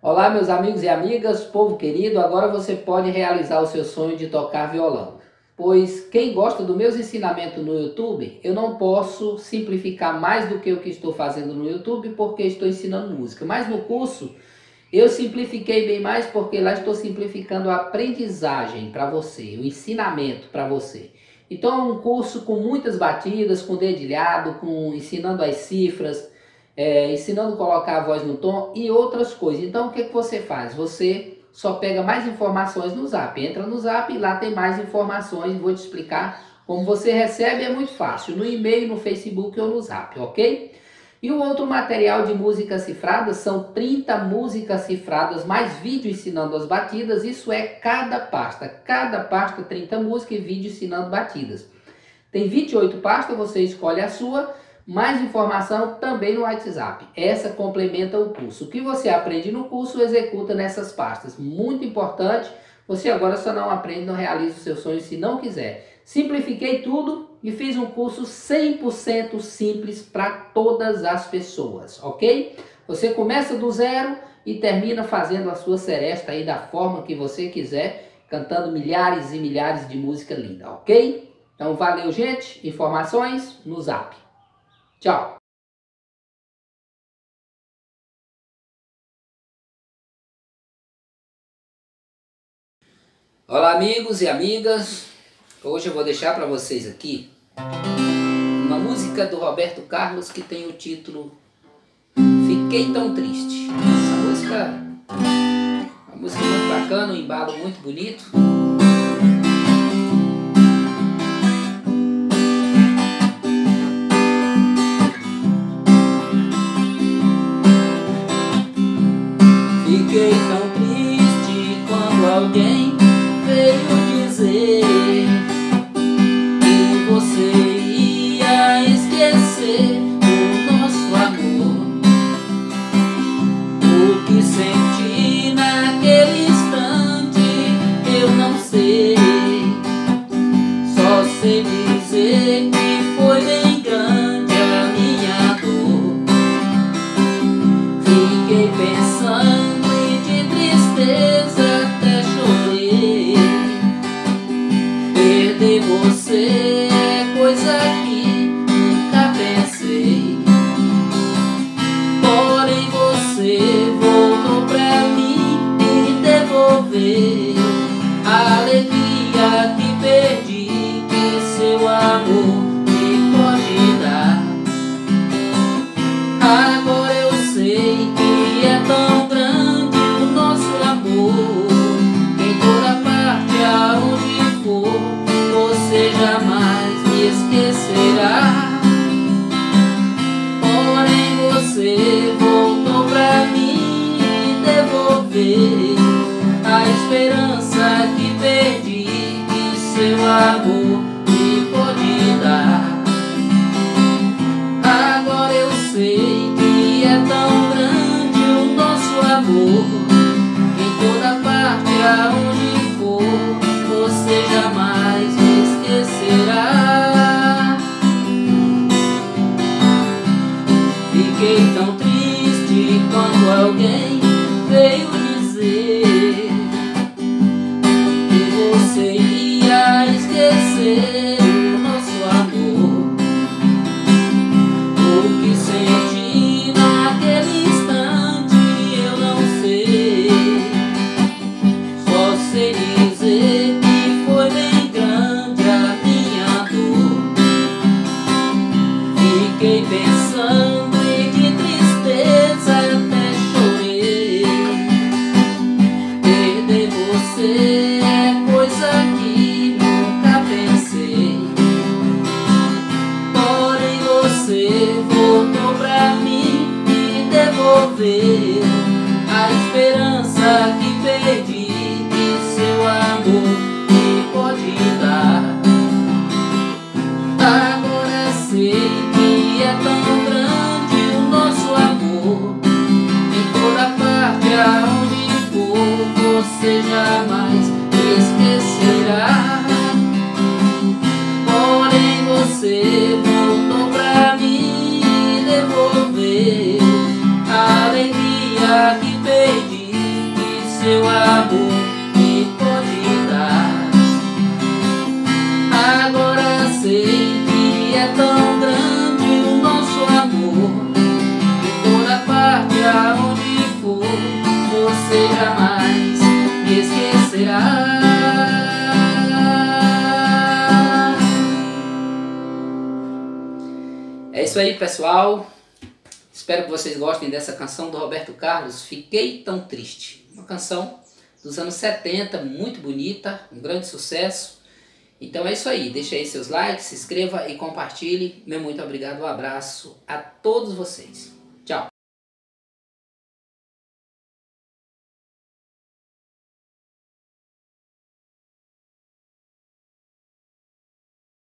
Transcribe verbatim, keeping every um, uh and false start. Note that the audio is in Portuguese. Olá meus amigos e amigas, povo querido, agora você pode realizar o seu sonho de tocar violão. Pois quem gosta dos meus ensinamentos no YouTube, eu não posso simplificar mais do que o que estou fazendo no YouTube porque estou ensinando música. Mas no curso eu simplifiquei bem mais porque lá estou simplificando a aprendizagem para você, o ensinamento para você. Então é um curso com muitas batidas, com dedilhado, com ensinando as cifras, É, ensinando a colocar a voz no tom e outras coisas. Então o que, que você faz? Você só pega mais informações no Zap. Entra no Zap e lá tem mais informações. Vou te explicar como você recebe, é muito fácil. No e-mail, no Facebook ou no Zap, ok? E o outro material de músicas cifradas, são trinta músicas cifradas, mais vídeo ensinando as batidas. Isso é cada pasta. Cada pasta, trinta músicas e vídeo ensinando batidas. Tem vinte e oito pastas, você escolhe a sua. Mais informação também no WhatsApp. Essa complementa o curso. O que você aprende no curso, executa nessas pastas. Muito importante. Você agora só não aprende, não realiza os seus sonhos se não quiser. Simplifiquei tudo e fiz um curso cem por cento simples para todas as pessoas, ok? Você começa do zero e termina fazendo a sua seresta aí da forma que você quiser, cantando milhares e milhares de música linda, ok? Então valeu, gente. Informações no Zap. Tchau! Olá amigos e amigas, hoje eu vou deixar para vocês aqui uma música do Roberto Carlos que tem o título Fiquei Tão Triste. Essa música, uma música muito bacana, um embalo muito bonito. Fiquei tão triste quando alguém veio dizer que você ia esquecer o nosso amor. O que senti naquele instante eu não sei, só sei dizer que foi bem grande a minha dor. Fiquei pensando até chover, perder você é coisa que nunca pensei. Porém você voltou pra mim e devolveu a alegria que perdi, que seu amor me pode dar. Agora eu sei que é tão esquecerá, porém você voltou pra mim e devolveu a esperança que perdi, que seu amor me pode dar. Agora eu sei que é tão grande o nosso amor, que em toda parte aonde for você jamais me esquecerá. Fiquei tão triste quando alguém veio dizer que você ia esquecer o nosso amor. O que senti naquele instante eu não sei, só sei dizer que foi bem grande a minha dor. Fiquei pensando a esperança que perdi, que seu amor me pode dar. Agora sei que é tão isso aí, pessoal. Espero que vocês gostem dessa canção do Roberto Carlos, Fiquei Tão Triste. Uma canção dos anos setenta, muito bonita, um grande sucesso. Então é isso aí. Deixe aí seus likes, se inscreva e compartilhe. Meu muito obrigado, um abraço a todos vocês.